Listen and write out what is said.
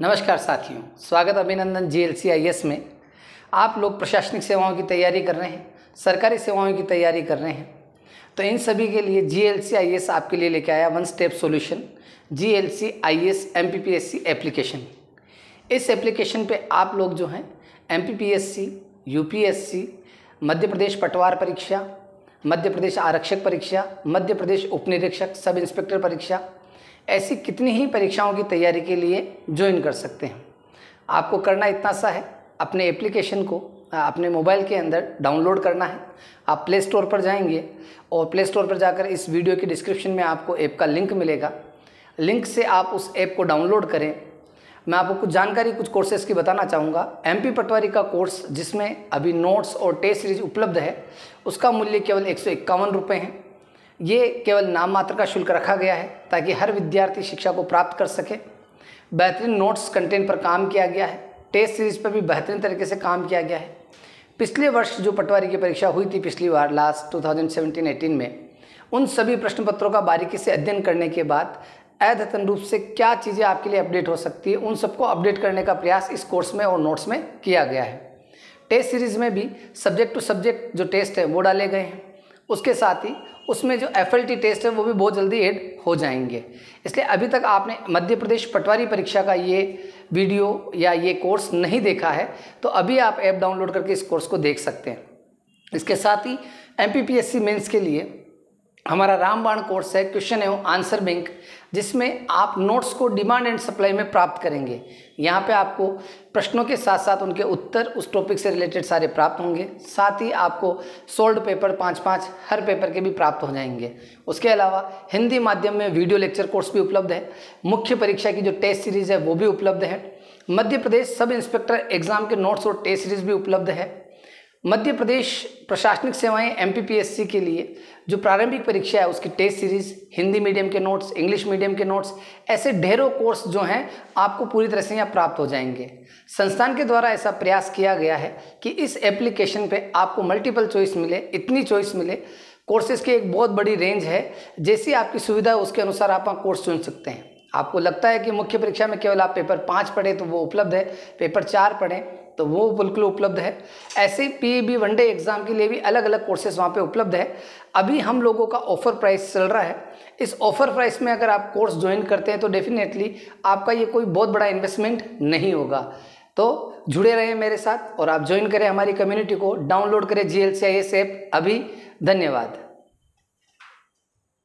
नमस्कार साथियों, स्वागत अभिनंदन GLCIS में। आप लोग प्रशासनिक सेवाओं की तैयारी कर रहे हैं, सरकारी सेवाओं की तैयारी कर रहे हैं, तो इन सभी के लिए GLCIS आपके लिए लेके आया one step solution GLCIS MPPSC application. इस एप्लीकेशन पे आप लोग जो हैं MPPSC, UPSC, मध्य प्रदेश पटवार परीक्षा, मध्य प्रदेश आरक्षक परीक्षा, मध्य प्रदेश उपनिरीक्षक, सब इंस्पेक्टर परीक्षा, ऐसी कितनी ही परीक्षाओं की तैयारी के लिए ज्वाइन कर सकते हैं। आपको करना इतना सा है, अपने एप्लीकेशन को अपने मोबाइल के अंदर डाउनलोड करना है। आप प्ले स्टोर पर जाएंगे और प्ले स्टोर पर जाकर इस वीडियो के डिस्क्रिप्शन में आपको ऐप का लिंक मिलेगा। लिंक से आप उस ऐप को डाउनलोड करें। मैं आपको कुछ जानकारी, कुछ कोर्सेज़ की बताना चाहूँगा। MP पटवारी का कोर्स, जिसमें अभी नोट्स और टेस्ट सीरीज उपलब्ध है, उसका मूल्य केवल 151 रुपये है। ये केवल नाम मात्र का शुल्क रखा गया है ताकि हर विद्यार्थी शिक्षा को प्राप्त कर सके। बेहतरीन नोट्स कंटेंट पर काम किया गया है, टेस्ट सीरीज पर भी बेहतरीन तरीके से काम किया गया है। पिछले वर्ष जो पटवारी की परीक्षा हुई थी, पिछली बार लास्ट 2017-18 में, उन सभी प्रश्न पत्रों का बारीकी से अध्ययन करने के बाद अद्यतन रूप से क्या चीज़ें आपके लिए अपडेट हो सकती है, उन सबको अपडेट करने का प्रयास इस कोर्स में और नोट्स में किया गया है। टेस्ट सीरीज़ में भी सब्जेक्ट टू सब्जेक्ट जो टेस्ट है वो डाले गए हैं। उसके साथ ही उसमें जो FLT टेस्ट है वो भी बहुत जल्दी ऐड हो जाएंगे। इसलिए अभी तक आपने मध्य प्रदेश पटवारी परीक्षा का ये वीडियो या ये कोर्स नहीं देखा है तो अभी आप ऐप डाउनलोड करके इस कोर्स को देख सकते हैं। इसके साथ ही MPPSC मेंस के लिए हमारा रामबाण कोर्स है, क्वेश्चन एवं आंसर बैंक, जिसमें आप नोट्स को डिमांड एंड सप्लाई में प्राप्त करेंगे। यहाँ पे आपको प्रश्नों के साथ साथ उनके उत्तर, उस टॉपिक से रिलेटेड सारे प्राप्त होंगे। साथ ही आपको सोल्ड पेपर 5-5 हर पेपर के भी प्राप्त हो जाएंगे। उसके अलावा हिंदी माध्यम में वीडियो लेक्चर कोर्स भी उपलब्ध है। मुख्य परीक्षा की जो टेस्ट सीरीज़ है वो भी उपलब्ध है। Madhya Pradesh sub inspector exam के नोट्स और टेस्ट सीरीज़ भी उपलब्ध है। मध्य प्रदेश प्रशासनिक सेवाएं MPPSC के लिए जो प्रारंभिक परीक्षा है उसकी टेस्ट सीरीज़, हिंदी मीडियम के नोट्स, इंग्लिश मीडियम के नोट्स, ऐसे ढेरों कोर्स जो हैं आपको पूरी तरह से यहाँ प्राप्त हो जाएंगे। संस्थान के द्वारा ऐसा प्रयास किया गया है कि इस एप्लीकेशन पे आपको मल्टीपल चॉइस मिले, इतनी चॉइस मिले। कोर्सेज़ की एक बहुत बड़ी रेंज है, जैसी आपकी सुविधा है उसके अनुसार आप कोर्स चुन सकते हैं। आपको लगता है कि मुख्य परीक्षा में केवल आप पेपर 5 पढ़ें तो वो उपलब्ध है, पेपर 4 पढ़ें तो वो बिल्कुल उपलब्ध है। ऐसे PEB वनडे एग्ज़ाम के लिए भी अलग अलग कोर्सेज़ वहाँ पे उपलब्ध है। अभी हम लोगों का ऑफ़र प्राइस चल रहा है। इस ऑफ़र प्राइस में अगर आप कोर्स ज्वाइन करते हैं तो डेफिनेटली आपका ये कोई बहुत बड़ा इन्वेस्टमेंट नहीं होगा। तो जुड़े रहें मेरे साथ और आप ज्वाइन करें हमारी कम्युनिटी को। डाउनलोड करें GLCIS ऐप अभी। धन्यवाद।